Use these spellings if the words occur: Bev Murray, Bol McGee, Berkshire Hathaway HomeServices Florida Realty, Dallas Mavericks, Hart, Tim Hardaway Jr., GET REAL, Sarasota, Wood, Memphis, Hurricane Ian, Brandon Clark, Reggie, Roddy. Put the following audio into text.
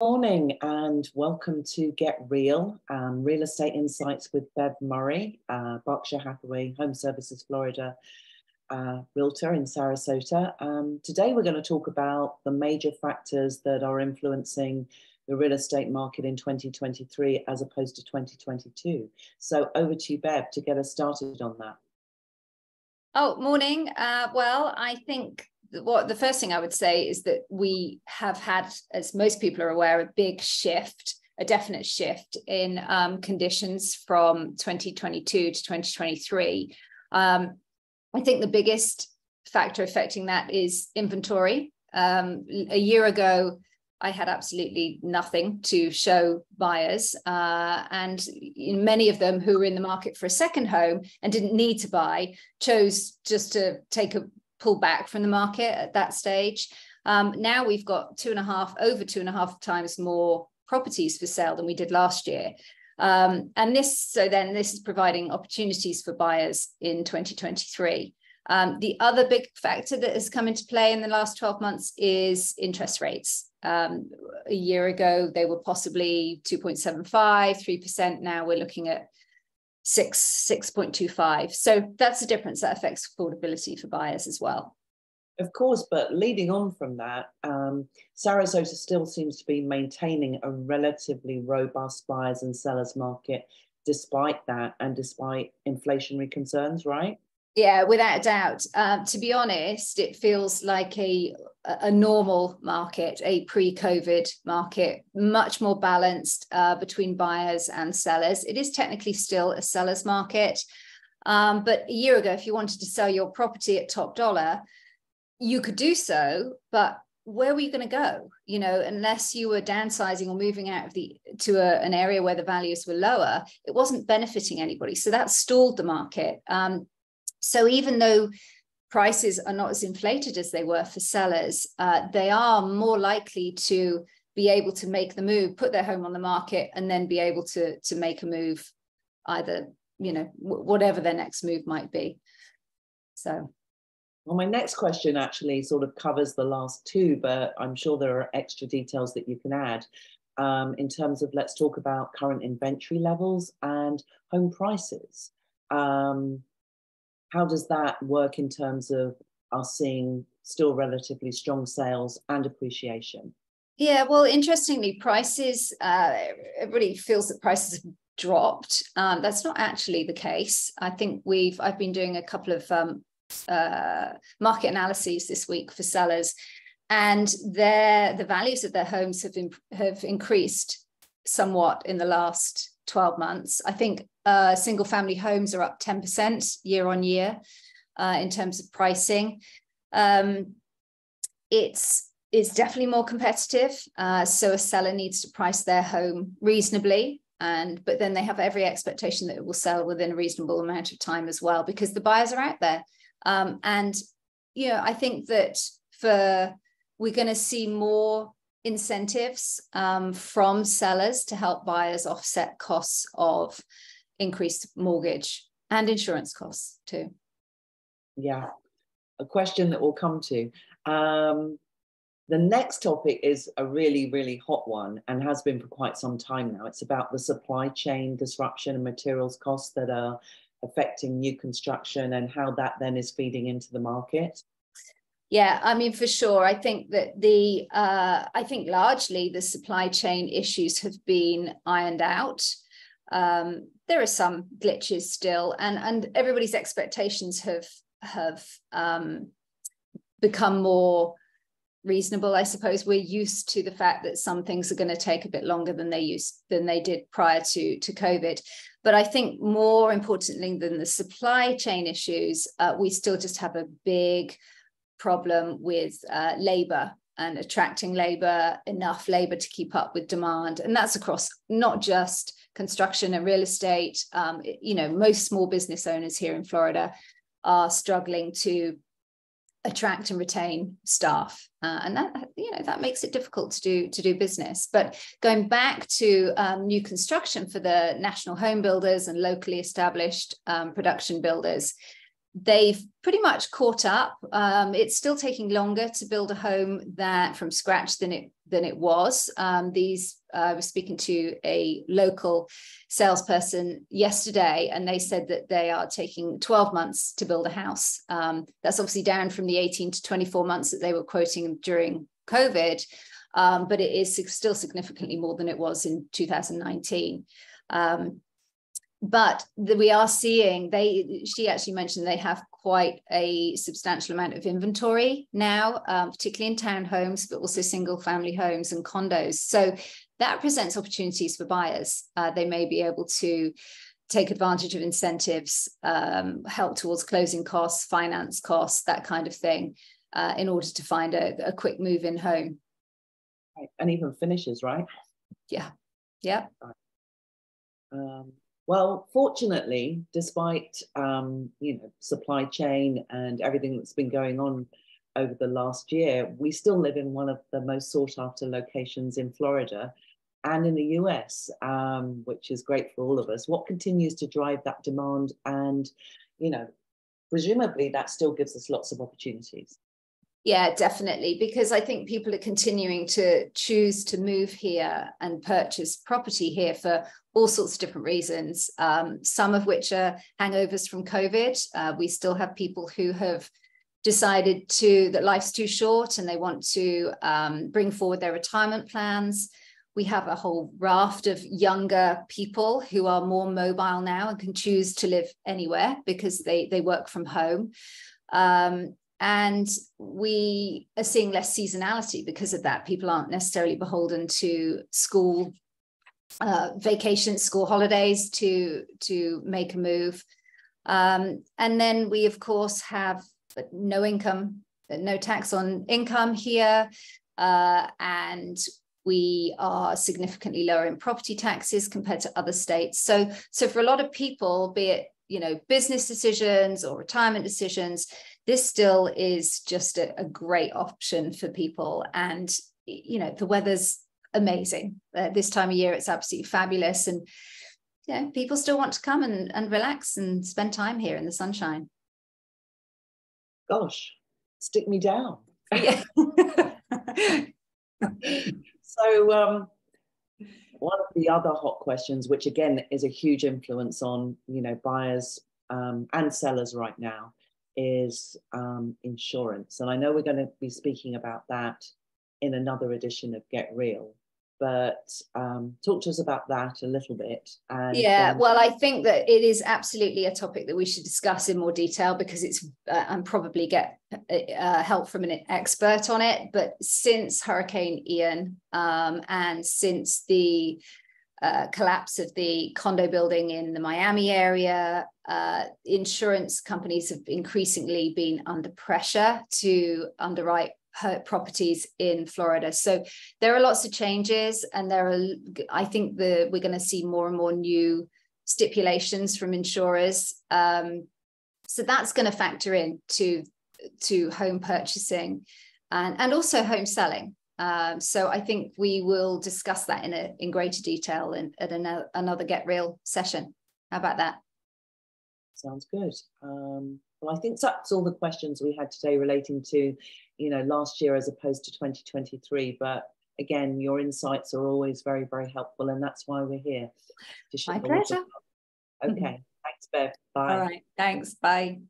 Morning and welcome to Get Real, Real Estate Insights with Bev Murray, Berkshire Hathaway HomeServices Florida Realtor in Sarasota. Today we're going to talk about the major factors that are influencing the real estate market in 2023 as opposed to 2022. So over to you, Bev, to get us started on that. Oh, morning. Well, I think the first thing I would say is that we have had, as most people are aware, a big shift, a definite shift in conditions from 2022 to 2023. I think the biggest factor affecting that is inventory. A year ago, I had absolutely nothing to show buyers, and many of them who were in the market for a second home and didn't need to buy chose just to take a pull back from the market at that stage. Now we've got over two and a half times more properties for sale than we did last year. So this is providing opportunities for buyers in 2023. The other big factor that has come into play in the last 12 months is interest rates. A year ago, they were possibly 2.75, 3%. Now we're looking at 6.25. So that's the difference that affects affordability for buyers as well. Of course, but leading on from that, Sarasota still seems to be maintaining a relatively robust buyers and sellers market despite that and despite inflationary concerns, right? Yeah, without a doubt. To be honest, it feels like a normal market, a pre-COVID market, much more balanced between buyers and sellers. It is technically still a seller's market, but a year ago, if you wanted to sell your property at top dollar, you could do so, but where were you going to go? You know, unless you were downsizing or moving out of to an area where the values were lower, it wasn't benefiting anybody. So that stalled the market. So even though prices are not as inflated as they were for sellers, they are more likely to be able to make the move, put their home on the market, and then be able to make a move, either, you know, whatever their next move might be. So. Well, my next question actually sort of covers the last two, but I'm sure there are extra details that you can add in terms of, let's talk about current inventory levels and home prices. How does that work in terms of us seeing still relatively strong sales and appreciation? Yeah, well, interestingly, prices, everybody feels that prices have dropped. That's not actually the case. I think I've been doing a couple of market analyses this week for sellers, and the values of their homes have increased somewhat in the last 12 months. I think single family homes are up 10% year on year in terms of pricing. It's definitely more competitive. So a seller needs to price their home reasonably, but then they have every expectation that it will sell within a reasonable amount of time as well, because the buyers are out there. And, you know, I think that we're going to see more incentives from sellers to help buyers offset costs of increased mortgage and insurance costs too. Yeah, a question that we'll come to. The next topic is a really, really hot one and has been for quite some time now. It's about the supply chain disruption and materials costs that are affecting new construction and how that then is feeding into the market. Yeah, I mean, for sure. I think that largely the supply chain issues have been ironed out. There are some glitches still, and everybody's expectations have become more reasonable. I suppose we're used to the fact that some things are going to take a bit longer than they did prior to COVID. But I think more importantly than the supply chain issues, we still just have a big problem with labour and attracting labour, enough labour to keep up with demand. And that's across not just construction and real estate. You know, most small business owners here in Florida are struggling to attract and retain staff. And that, you know, that makes it difficult to do business. But going back to new construction for the national home builders and locally established production builders, They've pretty much caught up. It's still taking longer to build a home that from scratch than it was. I was speaking to a local salesperson yesterday, and they said that they are taking 12 months to build a house. That's obviously down from the 18 to 24 months that they were quoting during COVID, but it is still significantly more than it was in 2019. But we are seeing, she actually mentioned they have quite a substantial amount of inventory now, particularly in townhomes, but also single family homes and condos. So that presents opportunities for buyers. They may be able to take advantage of incentives, help towards closing costs, finance costs, that kind of thing, in order to find a quick move-in home. Right. And even finishes, right? Yeah. Yeah. Right. Well, fortunately, despite supply chain and everything that's been going on over the last year, we still live in one of the most sought-after locations in Florida and in the US, which is great for all of us. What continues to drive that demand, and presumably that still gives us lots of opportunities. Yeah, definitely, because I think people are continuing to choose to move here and purchase property here for all sorts of different reasons, some of which are hangovers from COVID. We still have people who have decided that life's too short and they want to bring forward their retirement plans. We have a whole raft of younger people who are more mobile now and can choose to live anywhere because they work from home. And we are seeing less seasonality because of that. People aren't necessarily beholden to school vacations, school holidays to make a move. And then we, of course, have no income, no tax on income here. And we are significantly lower in property taxes compared to other states. So for a lot of people, be it business decisions or retirement decisions, this still is just a great option for people. And, the weather's amazing. This time of year, it's absolutely fabulous. And, people still want to come and relax and spend time here in the sunshine. Gosh, stick me down. Yeah. So, one of the other hot questions, which again is a huge influence on, buyers and sellers right now, is insurance. And I know we're going to be speaking about that in another edition of Get Real, but talk to us about that a little bit. Well, I think that it is absolutely a topic that we should discuss in more detail because it's, and probably get help from an expert on it. But since Hurricane Ian and since the collapse of the condo building in the Miami area, insurance companies have increasingly been under pressure to underwrite properties in Florida. So there are lots of changes, and I think we're going to see more and more new stipulations from insurers. So that's going to factor in to home purchasing and also home selling. So I think we will discuss that in greater detail at another Get Real session. How about that? Sounds good. Well, I think that's all the questions we had today relating to, last year as opposed to 2023. But again, your insights are always very, very helpful, and that's why we're here. My pleasure. Okay. Thanks, Bev. Bye. All right. Thanks. Bye.